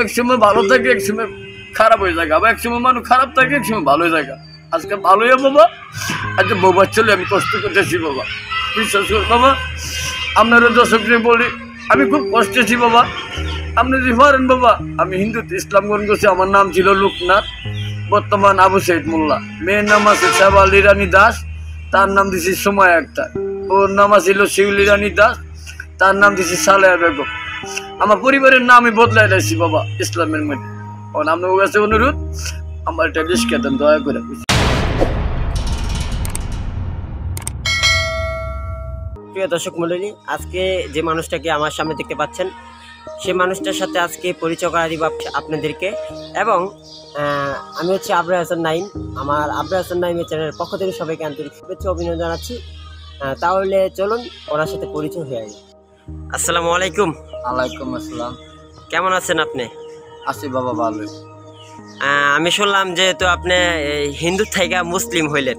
एक समय भलो थके एक समय खराब हो जाएगा। अब एक समय मानु खराब थके एक समय भलो हो जाएगा। आज के भलो है बाबा, आज बाबा चले हमें कष्ट करते बाबा, विश्वास कर बाबा अपना दर्शक ने बोली हमें खूब कष्टे बाबा अपनी जी पारें बाबा। हमें हिंदू इस्लाम ग्रहण कर नाम छिल लोकनाथ, बर्तमान आबू सैयद मोल्ला। मेयर नाम आज शिवलरानी दास, तार नाम दी समय अख्तर। और नाम आज शिवलरानी दास, तार नाम दी सालया बेगम। আমার পরিবারের নামই বদলাই দিয়েছি বাবা ইসলামের মধ্যে। আর আমরা ওর কাছে অনুরোধ আমার একটা লিস্টে দেন দয়া করে। প্রিয় দর্শক মণ্ডলী, আজকে যে মানুষটাকে আমার সামনে দেখতে পাচ্ছেন সেই মানুষটার সাথে আজকে পরিচয় করিয়ে দিব আপনাদেরকে। এবং আমি হচ্ছে আবরা হাসান নাইম, আমার আবরা হাসান নাইমের চ্যানেলের পক্ষ থেকে সবাইকে আন্তরিক শুভেচ্ছা অভিনন্দন জানাচ্ছি। তাহলে চলুন ওনার সাথে পরিচয় হয়ে আসি। আসসালামু আলাইকুম। ওয়ালাইকুম আসসালাম। কেমন আছেন আপনি? আছি বাবা ভালো। আমি শুনলাম যে তো আপনি হিন্দু থেকে মুসলিম হইলেন।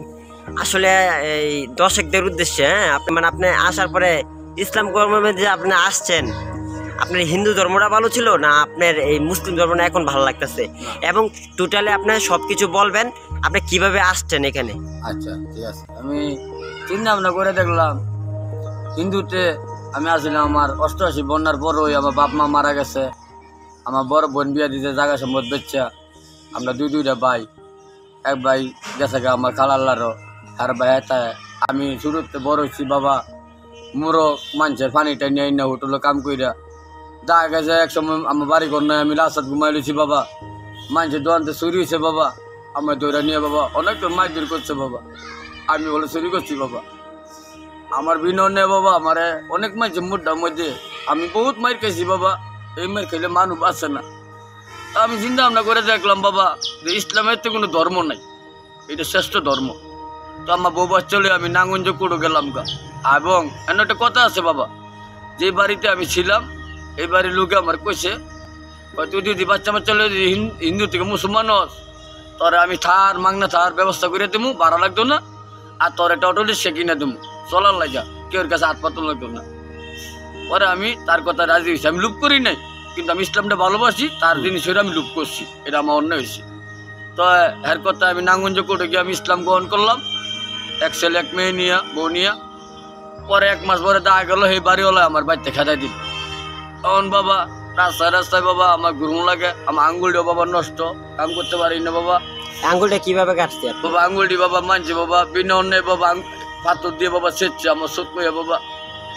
আসলে এই দর্শকদের উদ্দেশ্যে আপনি মানে আপনি আসার পরে ইসলাম ধর্মের মধ্যে আপনি আসছেন, আপনার হিন্দু ধর্মটা ভালো ছিল না আপনার এই মুসলিম ধর্মটা এখন ভালো লাগতেছে? এবং টোটালি আপনি সব কিছু বলবেন আপনি কিভাবে আসছেন এখানে। আচ্ছা ঠিক আছে। আমি চিন্তা ভাবনা করে দেখলাম হিন্দুতে আমি আসলে আমার 88 বন্যার পরই আমার বাপ মা মারা গেছে। আমার বড় বোন বিয়ে দিতে জায়গা সম্পদ বেচছে। আমরা দুইটা ভাই, এক ভাই গেছে গা আমার খালাল্লারও আর ভাই তাই। আমি শুরুতে বড় হয়েছি বাবা, মোরও মানুষের পানিটা নিয়ে না হোটেলে কাম কইরা দেখা গেছে এক সময় আমার বাড়ি ঘর নয়। আমি রাস্তাত ঘুমাই লইছি বাবা, মানুষের দোয়ানতে চুরি হয়েছে বাবা। আমার দৌড়া নিয়ে বাবা অনেক মারধর করছে বাবা, আমি ওগুলো চুরি করছি বাবা। আমার বিনয় বাবা আমার অনেক মাইছে মুড্ডার মধ্যে আমি বহুত মাইর খেয়েছি বাবা। এই মাইর খেলে মানুষ আছে না। আমি চিন্তা ভাবনা করে দেখলাম বাবা যে ইসলামের তো কোনো ধর্ম নাই, এটা শ্রেষ্ঠ ধর্ম। তো আমার বৌবাস চলে আমি নাঙ্গঞ্জ কুড়ো গেলাম গা। এবং এমন একটা কথা আছে বাবা, যে বাড়িতে আমি ছিলাম এই বাড়ির লোকে আমার কইছে তুই যদি বাচ্চা বাচ্চা হিন্দু থেকে মুসলমান হস তোর আমি থার মাংনা থার ব্যবস্থা করে দেবো, ভাড়া লাগতো না। আর তোর একটা অটো সে কিনে দেবো চলার লাগা, কেউ ওর কাছে হাত পাতন লাগতো না। পরে আমি তার কথা রাজি হয়েছি। আমি লুপ করি নাই, কিন্তু আমি ইসলামটা ভালোবাসি, তার জিনিস হয়ে আমি লুপ করছি, এটা আমার অন্যায় হয়েছে। তো এর কথা আমি নাঙ্গঞ্জ কোর্টে গিয়ে আমি ইসলাম গ্রহণ করলাম, এক ছেলে এক মেয়ে নিয়ে বউ নিয়ে। পরে এক মাস পরে দেখা গেল সেই বাড়িওয়ালা আমার বাড়িতে খেদাই দিল। তখন বাবা রাস্তায় রাস্তায় বাবা আমার ঘুরুন লাগে, আমার আঙুলটিও বাবা নষ্ট, কাম করতে পারি না বাবা। আঙুলটা কীভাবে কাটছে বাবা? আঙুলটি বাবা মানছে বাবা বিনা অন্যায় বাবা পাথর দিয়ে বাবা সেচ্ছে আমার সত্য বাবা।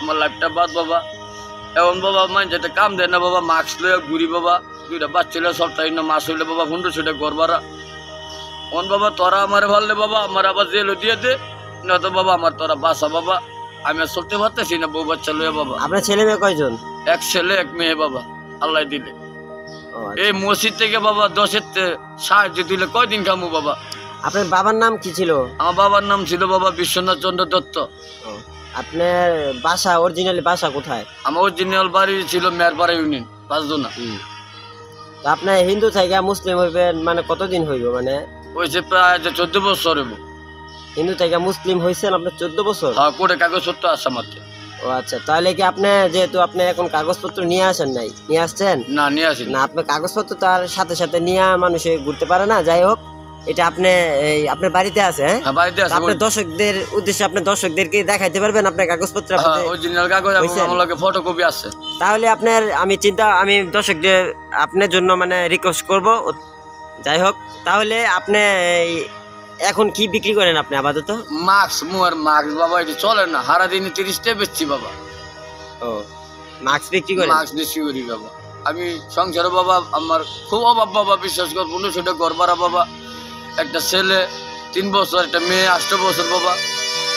আমার লাইফটা বাদ বাবা। এমন বাবা মানুষ একটা কাম দেয় না বাবা, মাস্ক লয়ে ঘুরি বাবা, দুইটা বাচ্চা সপ্তাহে না মাস হইলে বাবা 100 ঘর ভাড়া। এমন বাবা তোরা আমার ভাললে বাবা আমার আবার জেলও দিয়ে দে, নয়তো বাবা আমার তোরা বাসা বাবা। আমি আর চলতে পারতেছি না বউ বাচ্চা লয়ে বাবা। আপনার ছেলে মেয়ে কয়জন? এক ছেলে এক মেয়ে বাবা, আল্লাহ দিলে। এই মসজিদ থেকে বাবা 10 সাহায্য দিলে কয়দিন খামু বাবা। আপনার বাবার নাম কি ছিল? আমার বাবার নাম ছিল বাবা বিশ্বনাথ চন্দ্র দত্ত। আপনার বাসা অরিজিনাল বাসা কোথায়? আমার অরিজিনাল বাড়ি ছিল মেরপাড়া ইউনিয়ন পাঁচদোনা। আপনি হিন্দু থেকে মুসলিম হইবেন মানে কতদিন হইব? মানে হয়েছে প্রায় 14 বছর হইব। হিন্দু থেকে মুসলিম হয়েছেন আপনার 14 বছর? হ্যাঁ, কোর্টে কাগজপত্র আসা মাত্র। ও আচ্ছা, তাহলে কি আপনি যেহেতু আপনি এখন কাগজপত্র নিয়ে আসেন নাই? নিয়ে আসছেন না? নিয়ে আসেন না। আপনার কাগজপত্র তার সাথে সাথে নিয়ে মানুষে ঘুরতে পারে না। যাই হোক, এটা আপনি আপনার বাড়িতে আছে? হ্যাঁ বাড়িতে আছে। আপনি দর্শকদের উদ্দেশ্যে আপনি দর্শকদেরকে দেখাইতে পারবেন আপনার কাগজপত্র? হ্যাঁ অরিজিনাল কাগজ আমার কাছে ফটোকপি আছে। তাহলে আপনার আমি দর্শকদের আপনার জন্য মানে রিকোয়েস্ট করব। যাই হোক, তাহলে আপনি এখন কি বিক্রি করেন আপনি আপাতত? মাস্ক, মোর মাস্ক বাবা এটা চলে না, সারা দিনে 30টা বেচছি বাবা। ও মাস্ক বিক্রি করেন? মাস্ক বেশি করি বাবা। আমি সংসারে বাবা আমার খুব অভাব বাবা, বিশ্বাস করব 100 ঘর ভাড়া বাবা, একটা ছেলে 3 বছর একটা মেয়ে 8 বছর বাবা,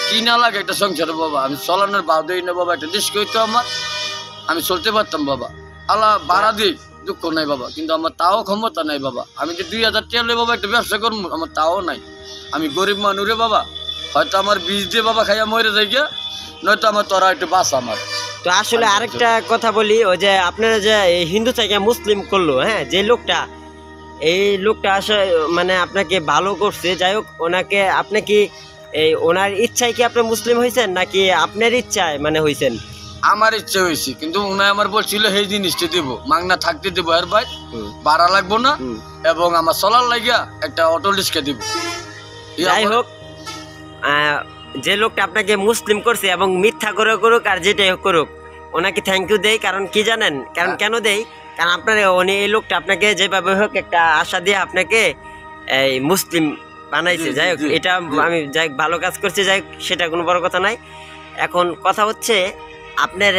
কি না লাগে একটা সংসারে বাবা। আমি চলানোর বাদই না বাবা, একটা রিস্ক হইতো আমার, আমি চলতে পারতাম বাবা। আল্লাহ বাড়া দিক দুঃখ নাই বাবা, কিন্তু আমার তাও ক্ষমতা নাই বাবা। আমি যে 2000 টাকা লই বাবা একটা ব্যবসা করবো আমার তাও নাই। আমি গরিব মানুষ রে বাবা, হয়তো আমার বীজ দিয়ে বাবা খাইয়া মরে যাই গিয়া, নয়তো আমার তোরা একটু বাস আমার। তো আসলে আরেকটা কথা বলি, ওই যে আপনারা যে হিন্দু থেকে মুসলিম করলো, হ্যাঁ যে লোকটা এই লোকটা আসলে মানে আপনাকে ভালো করছে। যাই হোক, ওনাকে আপনি কি এই ওনার ইচ্ছায় কি আপনি মুসলিম হয়েছেন নাকি আপনার ইচ্ছায় মানে হয়েছেন? আমার ইচ্ছে হয়েছে কিন্তু উনি আমার বলছিল সেই জিনিসটা দিব মাংনা থাকতে দিব আর ভাই ভাড়া লাগবো না এবং আমার চলার লাগিয়া একটা অটো রিক্সা দিব। যাই হোক যে লোকটা আপনাকে মুসলিম করছে এবং মিথ্যা করে করুক আর যেটাই করুক ওনাকে থ্যাংক ইউ দেই। কারণ কি জানেন কারণ কেন দেই, কারণ আপনার উনি এই লোকটা আপনাকে যেভাবে হোক একটা আশা দিয়ে আপনাকে এই মুসলিম বানাইছে। যাই হোক এটা আমি যাই ভালো কাজ করছি, যাই সেটা কোনো বড় কথা নাই। এখন কথা হচ্ছে আপনার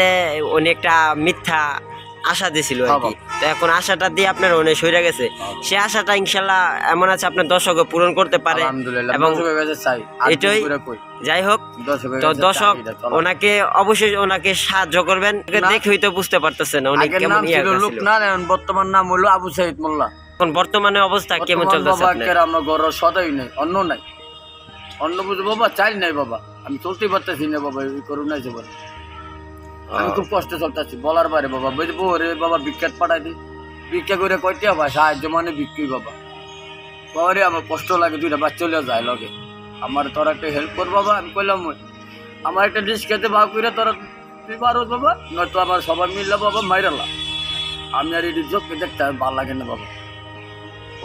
উনি একটা মিথ্যা আশা দিয়েছিল আর কি, তো এখন আশাটা দিয়ে আপনার উনি সইরা গেছে। সে আশাটা ইনশাল্লাহ এমন আছে আপনার দর্শকও পূরণ করতে পারে এবং এটাই। যাই হোক তো দর্শক ওনাকে অবশ্যই ওনাকে সাহায্য করবেন, দেখেই তো বুঝতে পারতেছেন উনি কেমন। লোকনাথ বর্তমান নাম হলো আবু সাইদ মোল্লা। এখন বর্তমানে অবস্থা কেমন চলতেছে? আমরা গড় সদাই নাই অন্য নাই অন্য বুঝে বাবা চাই নাই বাবা আমি চলতেই পারতেছি না বাবা এই করোনা জীবন আমি খুব কষ্ট চলতেছি বলার বাইরে বাবা বুঝবো রে বাবা বিখ্যাত পাঠাই দিই ভিক্ষা করে কয়টি বাবা সাহায্য মানে বিক্রি বাবা বাবা রে আমার কষ্ট লাগে দুইটা বাচ্চা চলে যায় লগে আমার তোরা একটা হেল্প কর বাবা। আমি কইলাম আমার একটা ডিশ খেতে ভাগ করে তোরা তুই পারো বাবা নয়তো আমার সবাই মিললাম বাবা মাইরালা আমি আর এই ডিশ দেখতে ভালো লাগে না বাবা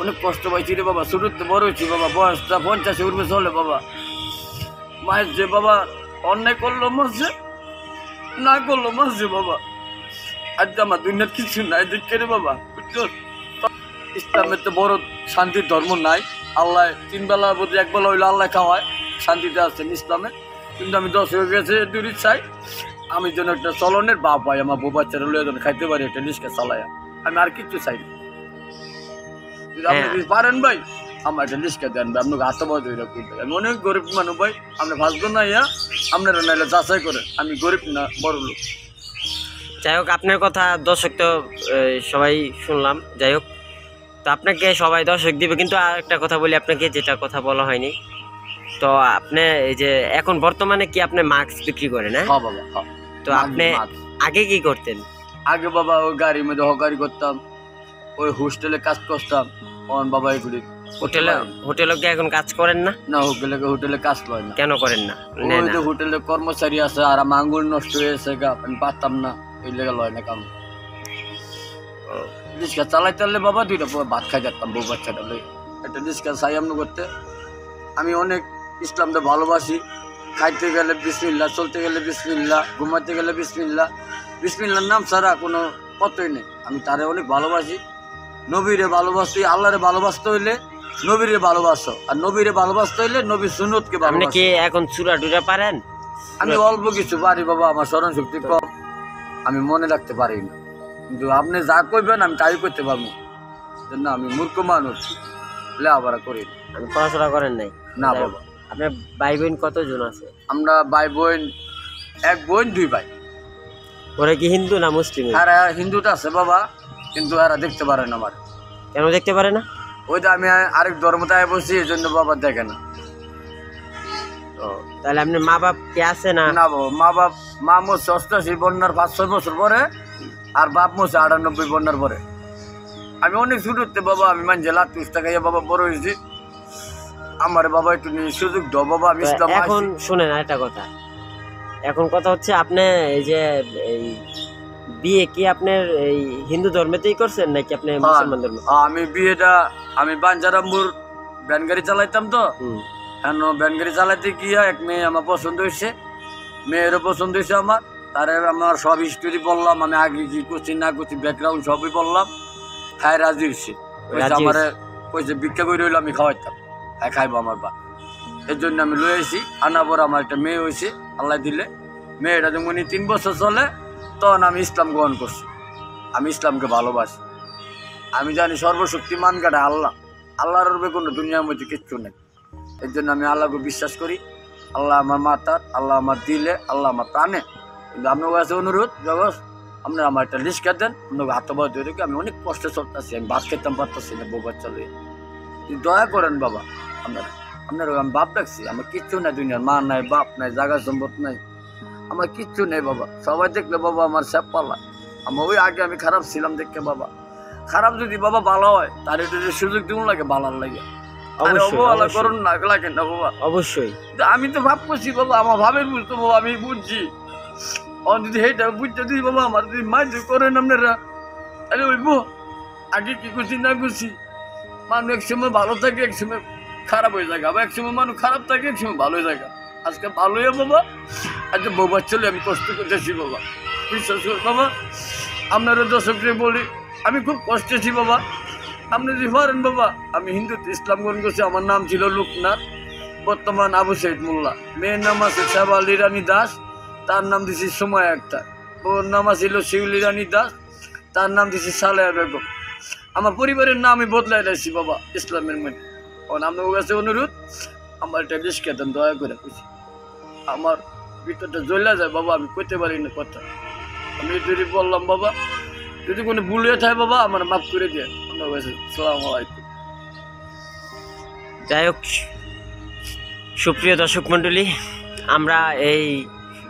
অনেক কষ্ট পাইছি রে বাবা শুরু তো বড় হয়েছি বাবা বয়সটা 50 উঠবে চলে বাবা মায়ের যে বাবা অন্যায় করলো মরছে না করলো মরছে বাবা আজ আমার দুনিয়ার কিছু নাই দেখতে রে বাবা। ইসলামের তো বড় শান্তির ধর্ম নাই, আল্লাহ তিন বেলা প্রতি এক বেলা হইলে আল্লাহ খাওয়ায় শান্তিতে আসছেন ইসলামে, কিন্তু আমি 10 হয়ে গেছে দূরে চাই আমি যেন একটা চলনের বাপ হয় আমার বউ বাচ্চারা লোক যেন খাইতে পারি একটা নিষ্কা চালায় আমি আর কিচ্ছু চাই না। অনেক গরিব মানুষ ভাই আমরা ভাসব না ইয়া আপনারা নাইলে যাচাই করেন আমি গরিব না বড় লোক। যাই হোক আপনার কথা দর্শক তো সবাই শুনলাম। যাই হোক তো আপনাকে সবাই দর্শক দিবে, কিন্তু আর একটা কথা বলি আপনাকে যেটা কথা বলা হয়নি, তো আপনি এই যে এখন বর্তমানে কি আপনি মাস্ক বিক্রি করেন? হ্যাঁ বাবা। তো আপনি আগে কি করতেন? আগে বাবা ওই গাড়ির মধ্যে হকারি করতাম ওই হোস্টেলে কাজ করতাম আমার বাবা এগুলি হোটেলে হোটেলে এখন কাজ করেন না? না হোটেলে হোটেলে কাজ করেন না। কেন করেন না? হোটেলে কর্মচারী আছে আর আমার আঙ্গুল নষ্ট হয়েছে আমি পারতাম না এই লেগে লয় না কাম রিক্সা চালাইতে পারলে বাবা দুইটা ভাত খাই যেতাম বউ বাচ্চাটা একটা রিক্সা চাই আমি করতে। আমি অনেক ইসলামটা ভালোবাসি, খাইতে গেলে বিসমিল্লাহ, চলতে গেলে বিসমিল্লাহ, ঘুমাতে গেলে বিসমিল্লাহ, বিসমিল্লাহর নাম ছাড়া কোনো কতই নেই। আমি তারে অনেক ভালোবাসি, নবীরে ভালোবাসি, আল্লাহরে ভালোবাসতে হইলে নবীরে ভালোবাসো আর নবীরে ভালোবাসতে হইলে নবী সুন্নতকে ভালোবাসো। আপনি কি এখন সূরা টুরা পারেন? আমি অল্প কিছু পারি বাবা, আমার স্মরণ শক্তি কম, আমি মনে রাখতে পারি না, কিন্তু আপনি যা কইবেন আমি তাই করতে পারবো না, আমি মূর্খ মানুষ। লেখাপড়া করি আমি, পড়াশোনা করেন নাই? না বাবা। আপনার ভাই বোন কতজন আছে? আমরা ভাই বোন এক বোন দুই ভাই। ওরা কি হিন্দু না মুসলিম? আর হিন্দু তো আছে বাবা কিন্তু এরা দেখতে পারে না আমার। কেন দেখতে পারে না? ওই তো আমি আরেক ধর্মতায় বসি এই জন্য বাবা দেখে না। তো তাহলে আপনার মা বাপ কে আছে? না না বাবা, মা বাপ মা মরছে 88 বন্যার 5-6 বছর পরে আর বাপ মরছে 98 বন্যার পরে। আমি অনেক ছুটতে বাবা আমি মানছে লাখ টাকা বাবা বড় হয়েছি আমার বাবা একটু সুযোগ দাও বাবা। আমি এখন শুনেন একটা কথা, এখন কথা হচ্ছে আপনি এই যে বিয়ে কি আপনার এই হিন্দু ধর্মেতেই করছেন নাকি আপনি মুসলমান ধর্মে? আমি বিয়েটা আমি বাঞ্জারামপুর ভ্যান গাড়ি চালাইতাম, তো কেন ভ্যান গাড়ি চালাইতে গিয়ে এক মেয়ে আমার পছন্দ হয়েছে, মেয়েরও পছন্দ হয়েছে আমার, তারে আমার সব হিস্টোরি বললাম আমি আগে কি করছি না করছি ব্যাকগ্রাউন্ড সবই বললাম, খায় রাজি হয়েছে। আমার কইছে ভিক্ষা করে হইলো আমি খাওয়াইতাম হ্যাঁ খাইবো আমার বা, এর জন্য আমি লয়ে আসি। আনার পর আমার একটা মেয়ে হয়েছে আল্লাহ দিলে, মেয়েটা যখন 3 বছর চলে তখন আমি ইসলাম গ্রহণ করছি। আমি ইসলামকে ভালোবাসি, আমি জানি সর্বশক্তিমান কাটা আল্লাহ, আল্লাহর রূপে কোনো দুনিয়ার মধ্যে কিচ্ছু নেই, এর জন্য আমি আল্লাহকে বিশ্বাস করি। আল্লাহ আমার মাতার, আল্লাহ আমার দিলে, আল্লাহ আমার প্রাণে, কিন্তু আপনার কাছে অনুরোধ জগৎ আপনার আমার একটা রিক্সা দেন, আপনাকে হাতবাহ ধরে রেখে আমি অনেক কষ্টে চলতেছি, আমি ভাত খেতাম পারতেছি না বউ বাচ্চা লইয়া, দয়া করেন বাবা। আপনারা আপনার আমি বাপ রাখছি, আমার কিচ্ছু নাই দুনিয়ার, মা নাই বাপ নাই জায়গা সম্পদ নাই আমার কিচ্ছু নেই বাবা। সবাই দেখলে বাবা আমার সব পালা আমার ওই আগে আমি খারাপ ছিলাম দেখে বাবা, খারাপ যদি বাবা ভালো হয় তার একটু সুযোগ দিন লাগে ভালো লাগে করুন না লাগে না বাবা। অবশ্যই আমি তো ভাব করছি বাবা, আমার ভাবের বুঝতো বাবা আমি বুঝছি और दीदी बाबा हमारे दीदी माँ जो करे ना मेरा अरे वो आगे की खुशी ना खुशी मानो एक समय भलो थे एक समय खराब हो जाएगा अब एक समय मानो खराब थे एक समय भलो हो जाएगा आज के भलो है बाबा अच्छा बाबा चले हमें कष्ट करते बाबा विश्वास कर बाबा अपनारा दर्शक से बोली हमें खूब कष्टे बाबा अपनी जी फरें बाबा हमें हिंदू इस्लाम ग्रहण कर नाम छो लोकनाथ बर्तमान आबू सईद मोल्ला मेयर नाम शिवलरानी दास तार नाम दीसी समय अख्तार और नाम आलो शिवलरानी दास तार नाम दीसी सालया बेगम हमार परिवार नाम ही बदलाए रखी बाबा इस्लाम में और हम लोग अनुरोध हमारे टैबलेट के दिन दया कर हमार भीतर जल्ला जाए बाबा हमें कहते कथा हमें जो बोल बाबा जो को भूल थे बाबा हमारे माफ कर दिए যাইহোক সুপ্রিয় দর্শক মন্ডলী আমরা এই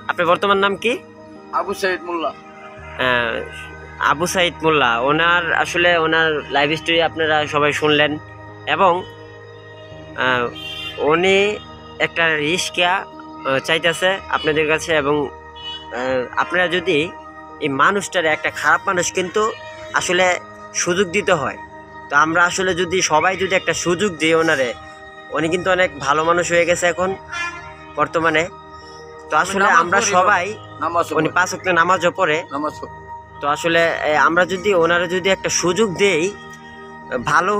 আপনার বর্তমান নাম কি আবু সাইদ মোল্লা আবু সাইদ মোল্লা ওনার আসলে ওনার লাইভ স্টোরি আপনারা সবাই শুনলেন এবং উনি একটা রিস্কা চাইতেছে আপনাদের কাছে এবং আপনারা যদি এই মানুষটার একটা খারাপ মানুষ কিন্তু আসলে সুযোগ দিতে হয় তো আমরা আসলে যদি সবাই যদি একটা সুযোগ দিই ওনারে উনি কিন্তু অনেক ভালো মানুষ হয়ে গেছে এখন বর্তমানে তো আসলে আমরা সবাই উনি পাঁচ ওয়াক্ত নামাজও পড়ে তো আসলে আমরা যদি ওনারে যদি একটা সুযোগ দেই ভালো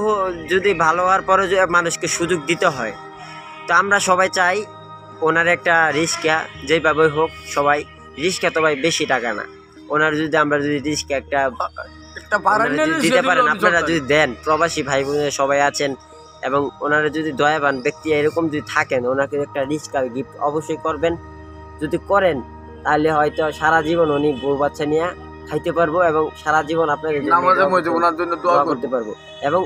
যদি ভালো হওয়ার পরে যে মানুষকে সুযোগ দিতে হয় তো আমরা সবাই চাই ওনার একটা রিস্কা যেভাবে হোক সবাই রিস্কা তো ভাই বেশি টাকা না ওনার যদি আমরা যদি রিস্কা একটা দিতে পারেন আপনারা যদি দেন প্রবাসী ভাই বোনেরা সবাই আছেন এবং ওনারা যদি দয়াবান ব্যক্তি এরকম যদি থাকেন ওনাকে একটা রিস্কার গিফট অবশ্যই করবেন যদি করেন তাহলে হয়তো সারা জীবন উনি বউ বাচ্চা নিয়ে খাইতে পারবো এবং সারা জীবন আপনাদের জন্য দোয়া করতে পারবো এবং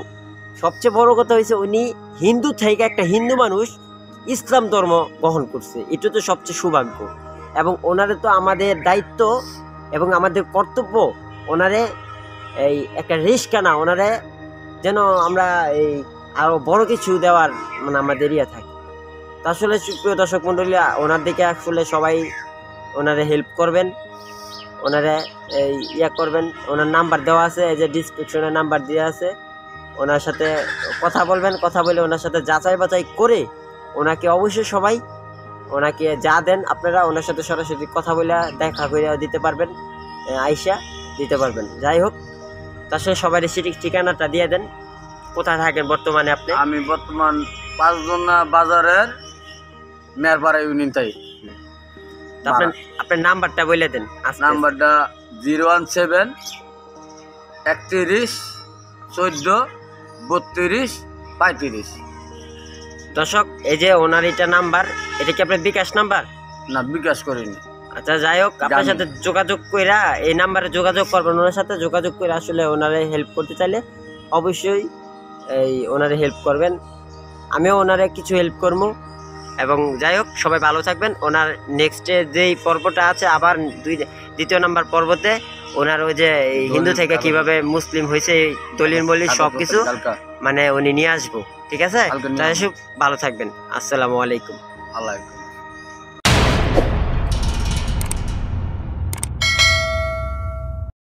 সবচেয়ে বড় কথা হয়েছে উনি হিন্দু থেকে একটা হিন্দু মানুষ ইসলাম ধর্ম গ্রহণ করছে এটা তো সবচেয়ে সৌভাগ্য এবং ওনারে তো আমাদের দায়িত্ব এবং আমাদের কর্তব্য ওনারে এই একটা রিস্কা না ওনারে যেন আমরা এই আরও বড় কিছু দেওয়ার মানে আমাদের ইয়ে থাকি তা আসলে প্রিয় দর্শক মণ্ডলী ওনার দিকে আসলে সবাই ওনারে হেল্প করবেন ওনারে এই ইয়ে করবেন ওনার নাম্বার দেওয়া আছে এই যে ডিসক্রিপশনে নাম্বার দেওয়া আছে ওনার সাথে কথা বলবেন কথা বলে ওনার সাথে যাচাই বাছাই করে ওনাকে অবশ্যই সবাই ওনাকে যা দেন আপনারা ওনার সাথে সরাসরি কথা বলে দেখা করে দিতে পারবেন আয়শা দিতে পারবেন যাই হোক তার সাথে সবারই সঠিক ঠিকানাটা দিয়ে দেন কোথায় থাকেন বর্তমানে আপনি আমি বর্তমান পাঁচজনা বাজারের মেরপাড়া ইউনিয়ন তাই আপনি আপনার নাম্বারটা বলে দেন নাম্বারটা 017 31 14 32 35 দর্শক এই যে ওনার এটা নাম্বার এটা কি আপনার বিকাশ নাম্বার না বিকাশ করেনি আচ্ছা যাই হোক আপনার সাথে যোগাযোগ কইরা এই নাম্বারে যোগাযোগ করবেন ওনার সাথে যোগাযোগ করে আসলে ওনারে হেল্প করতে চাইলে অবশ্যই এই ওনারে হেল্প করবেন আমিও ওনারে কিছু হেল্প করবো এবং যাই হোক সবাই ভালো থাকবেন ওনার নেক্সটে যেই পর্বটা আছে আবার দ্বিতীয় নাম্বার পর্বতে ওনার ওই যে হিন্দু থেকে কিভাবে মুসলিম হয়েছে দলিল বলি সব কিছু মানে উনি নিয়ে আসবো ঠিক আছে তাই সব ভালো থাকবেন আসসালামু আলাইকুম আলাইকুম